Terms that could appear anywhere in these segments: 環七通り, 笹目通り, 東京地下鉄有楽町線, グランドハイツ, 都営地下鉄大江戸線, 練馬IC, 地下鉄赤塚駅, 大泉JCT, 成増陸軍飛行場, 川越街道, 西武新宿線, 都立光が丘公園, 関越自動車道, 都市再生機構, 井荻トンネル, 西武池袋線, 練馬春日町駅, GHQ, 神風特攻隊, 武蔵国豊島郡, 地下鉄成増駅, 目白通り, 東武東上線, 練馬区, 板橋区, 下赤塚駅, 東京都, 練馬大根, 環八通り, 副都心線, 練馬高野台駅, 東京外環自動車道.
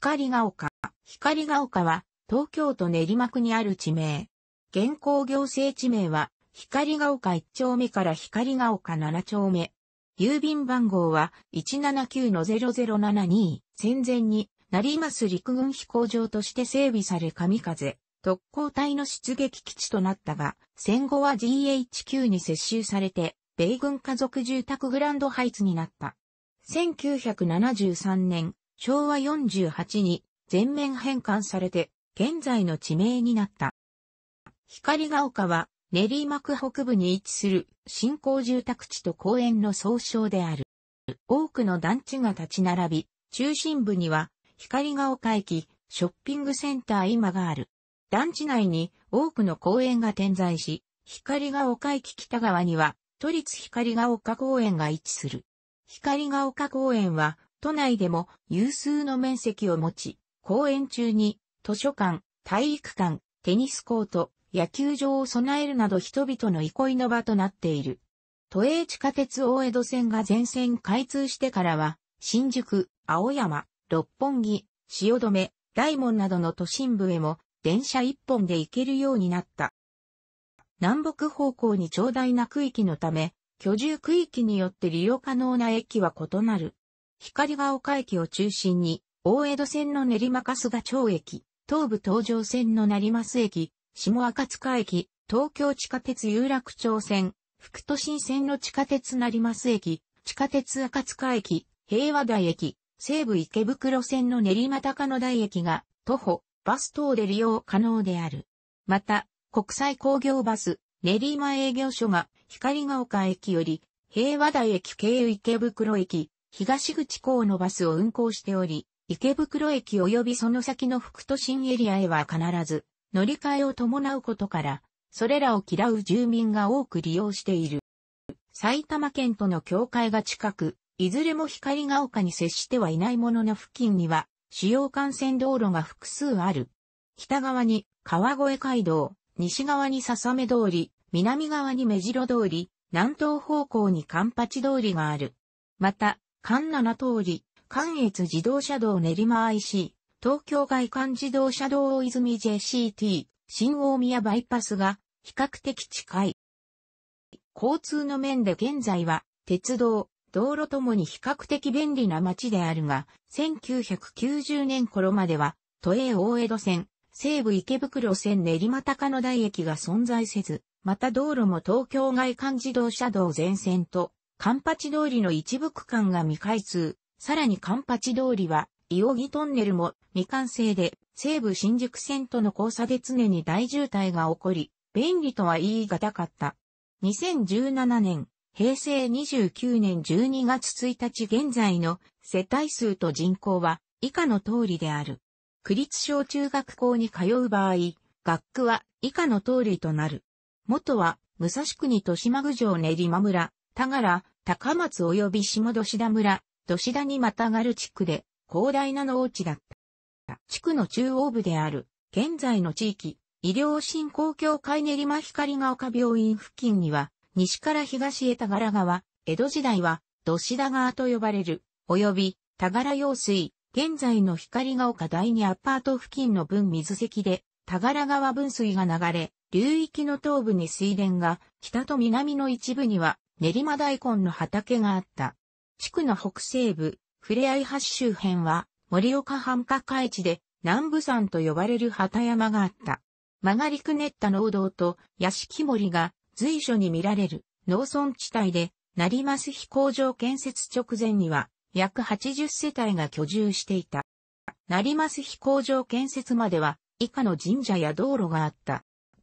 光が丘。光が丘は東京都練馬区にある地名。現行行政地名は光が丘1丁目から光が丘7丁目。郵便番号は 179-0072。戦前に成増陸軍飛行場として整備され神風特攻隊の出撃基地となったが、戦後は GHQ に接収されて、米軍家族住宅グランドハイツになった。1973年、昭和48に全面返還されて、現在の地名になった。光が丘は、練馬区北部に位置する新興住宅地と公園の総称である。多くの団地が立ち並び、中心部には、光が丘駅、ショッピングセンター今がある。団地内に多くの公園が点在し、光が丘駅北側には都立光が丘公園が位置する。光が丘公園は都内でも有数の面積を持ち、公園中に図書館、体育館、テニスコート、野球場を備えるなど人々の憩いの場となっている。都営地下鉄大江戸線が全線開通してからは、新宿、青山、六本木、汐留、大門などの都心部へも、電車一本で行けるようになった。南北方向に長大な区域のため、居住区域によって利用可能な駅は異なる。光が丘駅を中心に、大江戸線の練馬春日町駅、東武東上線の成増駅、下赤塚駅、東京地下鉄有楽町線、副都心線の地下鉄成増駅、地下鉄赤塚駅、平和台駅、西武池袋線の練馬高野台駅が、徒歩、バス等で利用可能である。また、国際工業バス、練馬営業所が、光が丘駅より、平和台駅経由池袋駅、東口港のバスを運行しており、池袋駅及びその先の副都心エリアへは必ず、乗り換えを伴うことから、それらを嫌う住民が多く利用している。埼玉県との境界が近く、いずれも光が丘に接してはいないものの付近には、主要幹線道路が複数ある。北側に川越街道、西側に笹目通り、南側に目白通り、南東方向に環八通りがある。また、環七通り、関越自動車道練馬 IC、東京外環自動車道大泉 JCT、新大宮バイパスが比較的近い。交通の面で現在は鉄道、道路ともに比較的便利な街であるが、1990年頃までは、都営大江戸線、西武池袋線練馬高野台駅が存在せず、また道路も東京外環自動車道全線と、環八通りの一部区間が未開通、さらに環八通りは、井荻トンネルも未完成で、西武新宿線との交差で常に大渋滞が起こり、便利とは言い難かった。2017年、平成29年12月1日現在の世帯数と人口は以下の通りである。区立小中学校に通う場合、学区は以下の通りとなる。元は武蔵国豊島郡上練馬村、田原、高松及び下土田村、土田にまたがる地区で広大な農地だった。地区の中央部である現在の地域、医療振興協会練馬光が丘病院付近には、西から東へ田原川、江戸時代は、土田川と呼ばれる、及び、田原用水、現在の光が丘第2アパート付近の分水堰で、田原川分水が流れ、流域の東部に水田が、北と南の一部には、練馬大根の畑があった。地区の北西部、ふれあい橋周辺は、盛岡繁華街地で、南部山と呼ばれる畑山があった。曲がりくねった農道と、屋敷森が、随所に見られる農村地帯で、成増飛行場建設直前には約80世帯が居住していた。成増飛行場建設までは以下の神社や道路があった。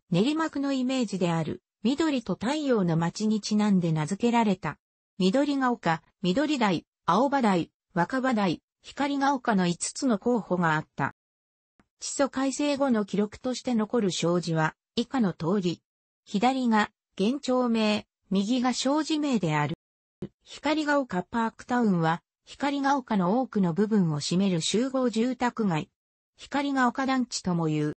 練馬区のイメージである緑と太陽の街にちなんで名付けられた。緑が丘、緑台、青葉台、若葉台、光が丘の5つの候補があった。地租改正後の記録として残る障子は以下の通り。左が現町名、右が障子名である。光が丘パークタウンは、光が丘の多くの部分を占める集合住宅街。光が丘団地ともいう。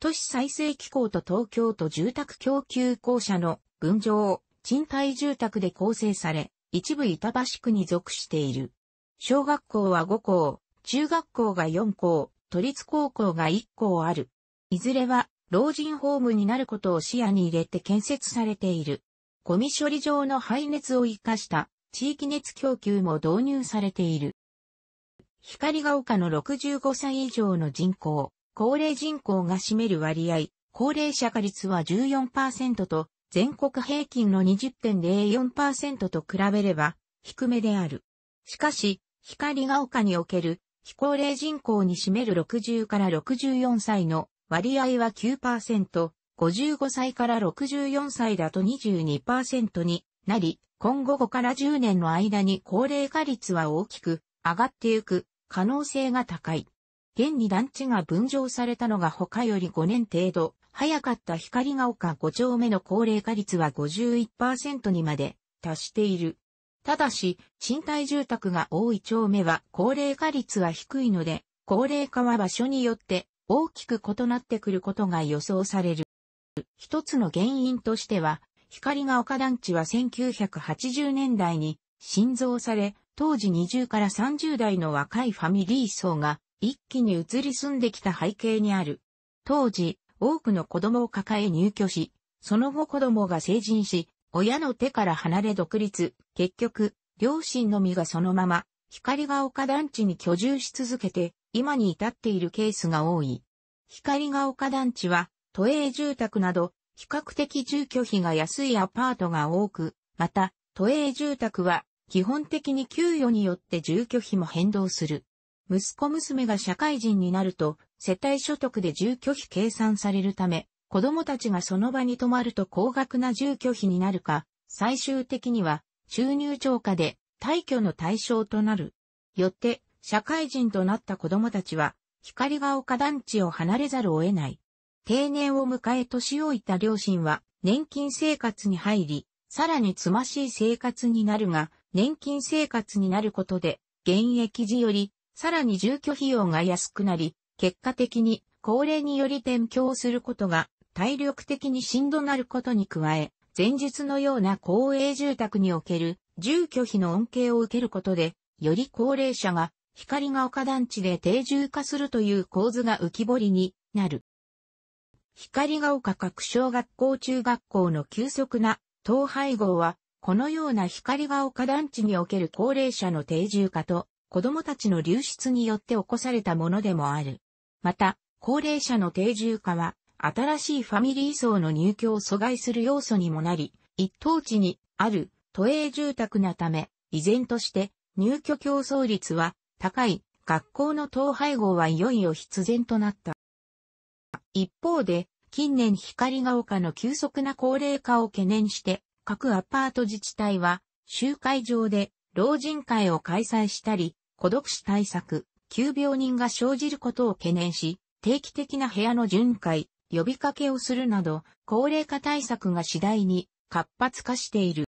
都市再生機構と東京都住宅供給公社の分譲、賃貸住宅で構成され、一部板橋区に属している。小学校は5校、中学校が4校、都立高校が1校ある。いずれは老人ホームになることを視野に入れて建設されている。ゴミ処理場の排熱を生かした地域熱供給も導入されている。光が丘の65歳以上の人口、高齢人口が占める割合、高齢者化率は 14% と全国平均の 20.04% と比べれば低めである。しかし、光が丘における非高齢人口に占める60から64歳の割合は 9%、55歳から64歳だと 22% になり、今後5から10年の間に高齢化率は大きく上がっていく可能性が高い。現に団地が分譲されたのが他より5年程度早かった光が丘5丁目の高齢化率は 51% にまで達している。ただし、賃貸住宅が多い丁目は高齢化率は低いので、高齢化は場所によって大きく異なってくることが予想される。一つの原因としては、光が丘団地は1980年代に新造され、当時20から30代の若いファミリー層が一気に移り住んできた背景にある。当時、多くの子供を抱え入居し、その後子供が成人し、親の手から離れ独立、結局、両親のみがそのまま、光が丘団地に居住し続けて、今に至っているケースが多い。光が丘団地は、都営住宅など、比較的住居費が安いアパートが多く、また、都営住宅は、基本的に給与によって住居費も変動する。息子娘が社会人になると、世帯所得で住居費計算されるため、子供たちがその場に泊まると高額な住居費になるか、最終的には収入超過で退去の対象となる。よって、社会人となった子供たちは、光が丘団地を離れざるを得ない。定年を迎え年老いた両親は、年金生活に入り、さらにつましい生活になるが、年金生活になることで、現役時より、さらに住居費用が安くなり、結果的に、高齢により転居することが、体力的にしんどなることに加え、前述のような公営住宅における、住居費の恩恵を受けることで、より高齢者が、光が丘団地で定住化するという構図が浮き彫りになる。光が丘各小学校中学校の急速な、統廃合は、このような光が丘団地における高齢者の定住化と子供たちの流出によって起こされたものでもある。また、高齢者の定住化は新しいファミリー層の入居を阻害する要素にもなり、一等地にある都営住宅なため、依然として入居競争率は高い学校の統廃合はいよいよ必然となった。一方で、近年光が丘の急速な高齢化を懸念して、各アパート自治体は集会場で老人会を開催したり、孤独死対策、急病人が生じることを懸念し、定期的な部屋の巡回、呼びかけをするなど、高齢化対策が次第に活発化している。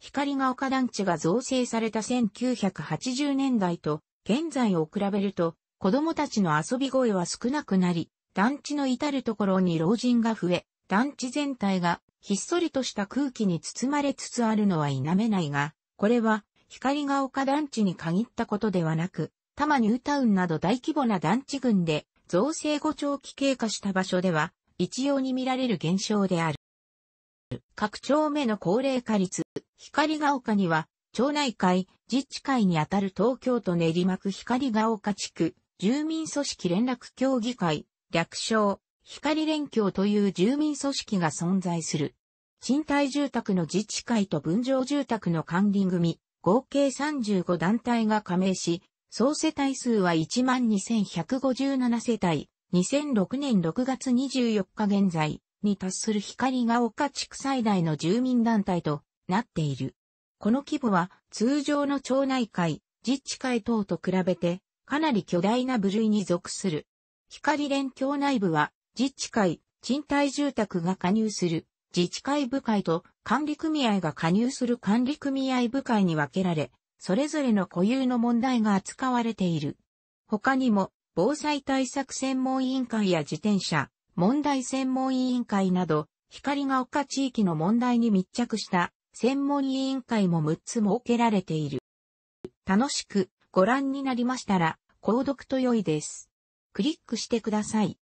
光が丘団地が造成された1980年代と現在を比べると、子供たちの遊び声は少なくなり、団地の至るところに老人が増え、団地全体がひっそりとした空気に包まれつつあるのは否めないが、これは光が丘団地に限ったことではなく、多摩ニュータウンなど大規模な団地群で造成後長期経過した場所では一様に見られる現象である。各丁目の高齢化率、光が丘には町内会、自治会にあたる東京都練馬区光が丘地区、住民組織連絡協議会、略称、光連協という住民組織が存在する。賃貸住宅の自治会と分譲住宅の管理組、合計35団体が加盟し、総世帯数は 12,157 世帯、2006年6月24日現在に達する光が丘地区最大の住民団体となっている。この規模は通常の町内会、自治会等と比べてかなり巨大な部類に属する。光連協内部は、自治会、賃貸住宅が加入する自治会部会と管理組合が加入する管理組合部会に分けられ、それぞれの固有の問題が扱われている。他にも、防災対策専門委員会や自転車、問題専門委員会など、光が丘地域の問題に密着した専門委員会も6つ設けられている。楽しく、ご覧になりましたら、購読と良いです。クリックしてください。